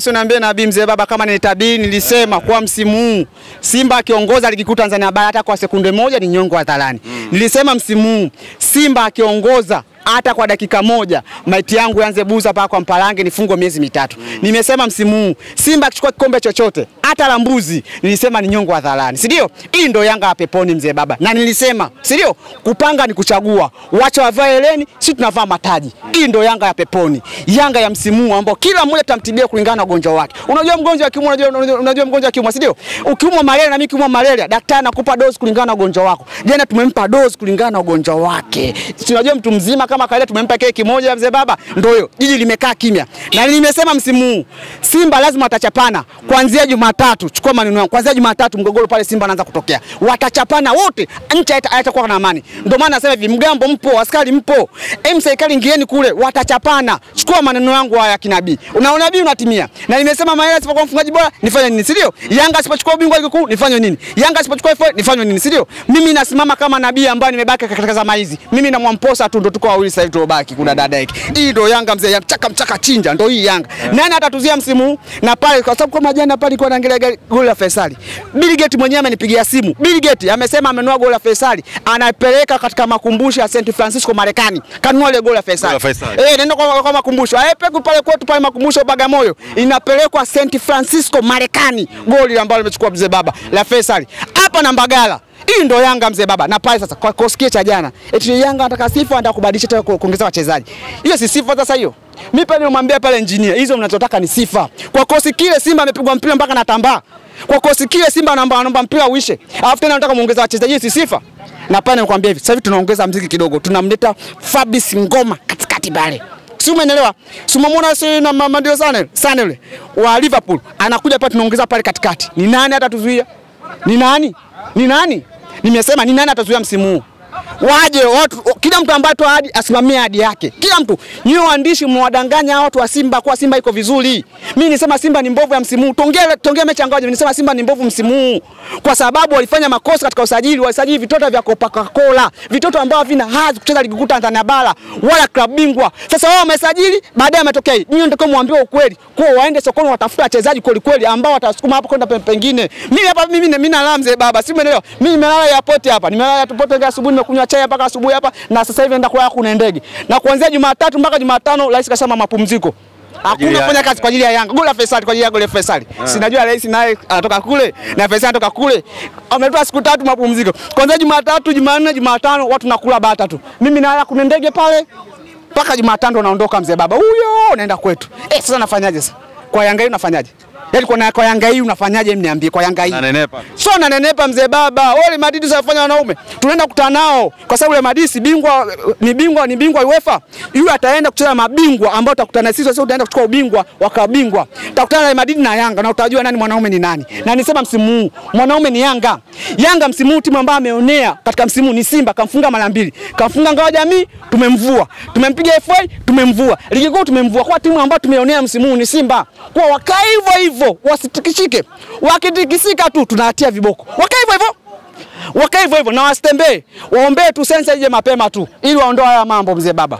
Sio niambie nabii mzee baba kama ni tabii nilisema kwa msimu Simba kiongoza ligi kuu Tanzania bara hata kwa sekunde moja ni nyongo hadharani. Nilisema msimu Simba kiongoza hata kwa dakika moja maiti yangu yanze buza paka kwa Mpalange nifungo miezi mitatu. Nimesema msimu Simba kichukua kikombe chochote hata la mbuzi nilisema ni nyongo hadharani. Si ndio? Hii ndio Yanga ya peponi mzee baba. Na nilisema, si ndio? Kupanga ni kuchagua. Wacha wavae eleni, sisi tunavaa mataji. Hii ndio Yanga ya peponi. Yanga ya msimu ambao kila mmoja tamtibia kulingana na ugonjwa wake. Unajua mgonjwa wa kiumwa unajua mgonjwa wa kiumwa, si ndio? Ukiumwa malaria na mimi kiumwa malaria, daktari anakupa dozi kulingana na ugonjwa wako. Jana tumempa dozi kulingana na ugonjwa wake. Tunajua mtu mzima kama kaile tumempa keki moja mzee baba, ndio hiyo. Jiji limekaa kimya. Na nimesema msimu Simba lazima atachapana kuanzia Jumatatu. Chukua maneno yangu. Kuanzia Jumatatu mgogoro pale Simba anaanza kutokea. Watachapana wote, nchi haitakuwa na amani. Ndio maana nasema hivi, mgambo mpo, askari mpo. Serikali ingieni kule, watachapana. Chukua maneno yangu haya kinabii. Unaona nabii unatimia. Na nimesema Mahela asipokuwa mfungaji bora, nifanye nini, si ndio? Yanga asipochukua ubingwa ligi kuu, nifanye nini? Yanga asipochukua FA, nifanye nini, si ndio? Mimi nasimama kama nabii ambaye nimebaki katika zama hizi. Mimi na Mwamposa tu ndio tuko wawili sasa tuobaki kuna dada yake. Hii ndio Yanga mzee, mchaka chinja ndio hii Yanga. Nani atatuzia msimu na pale kwa sababu kama jana pale kwa anaangalia goli la Faisali. Bill Gates mwenyewe amenipigia simu. Bill Gates amesema amenua goli la Faisali, anapeleka katika makumbusho ya St. Francisco Marekani. Kanunua ile goli la Faisali. Nenda kwa makumbusho. Aepe pale kwetu pale makumbusho Bagamoyo. Inapelekwa St. Francisco Marekani. Goli ambalo limechukua mzee baba la Faisali. Hapa na Mbagala. Hii ndio Yanga mzee baba. Na pale sasa kwa kosikia cha jana eti Yanga anataka sifa anataka kubadilisha tena kuongeza wachezaji. Hiyo si sifa sasa hiyo. Mimi pale nimwambia pale engineer hizo mnachotaka ni sifa. Kwa kosi kile Simba amepigwa mpira mpaka na tambaa. Kwa kosi kile Simba anaomba mpira uishe. Alafu tena anataka muongeza wachezaji, si sifa. Na pale nikwambia hivi sasa hivi tunaongeza mziki kidogo. Tunamleta Fabrice Ngoma katikati pale. Si umeelewa? Si umemwona si na Mamadou Sané yule wa Liverpool anakuja pale tunaongeza pale katikati. Ni nani atatuzuia? Ni nani? Ni nani? Nimesema ni nani atazuia msimu huu? Waje watu kila mtu ambaye tu ahadi asimamie ahadi yake. Kila mtu nyinyi waandishi mwadanganya watu wa Simba kwa Simba iko vizuri. Mimi nisema Simba ni mbovu ya msimu huu. Tongea mechangaje. Nisema Simba ni mbovu msimu huu kwa sababu walifanya makosa katika usajili, walisajili vitoto vya Coca-Cola, vitoto ambao havina hadhi kucheza ligi kuu Tanzania bara wala klabu bingwa. Sasa wao wamesajili baadaye ametokea. Nyinyi ndio muambiwa ukweli. Kwa waende sokoni watafuta wachezaji kweli ambao watasukuma hapo kwenda pengine. Mimi hapa mimi na lamze baba, si umeelewa? Mimi nimelala ya poti hapa. Nimelala tupote asubuhi nimekunywa chai mpaka asubuhi hapa na sasa hivi naenda kulala kuna ndege. Na kuanzia Jumatatu mpaka Jumatano rais kashama mapumziko. Hakuna fanya kazi kwa ajili ya Yanga. Goli la Faisali kwa ajili ya goli la Faisali. Sinajua rais naye anatoka kule na Faisali anatoka kule. Ametoa siku tatu mapumziko. Kuanzia Jumatatu, Jumanne, Jumatano watu nakula bata tu. Mimi nalala kuna ndege pale mpaka Jumatano naondoka mzee baba. Huyo naenda kwetu. Sasa nafanyaje sasa? Kwa Yanga hii unafanyaje? Yaani kwa Yanga hii unafanyaje mniambie kwa Yanga hii? Nanenepa. Sio nanenepa mzee baba. Wale madidi tunafanya wanaume. Tunaenda kukutana nao kwa sababu ile madisi bingwa ni bingwa UEFA. Yule ataenda kucheza mabingwa ambao tutakutana sisi sasa tutaenda kuchukua ubingwa wa kabingwa. Tutakutana na madidi na Yanga na utajua nani mwanaume ni nani. Na nisema msimu huu mwanaume ni Yanga. Yanga msimu huu timu ambayo ameonea katika msimu ni Simba kamfunga mara mbili. Kamfunga Ngao Jamii tumemvua. Tumempiga FA tumemvua. Ligi kuu tumemvua. Kwa timu ambayo tumeonea msimu huu ni Simba. Kwa wakaa hivyo wasitikishike. Wakitikisika tu tunahatia viboko. Wakae hivyo na wasitembee. Waombee tu sensa ije mapema tu ili waondoe haya mambo mzee baba.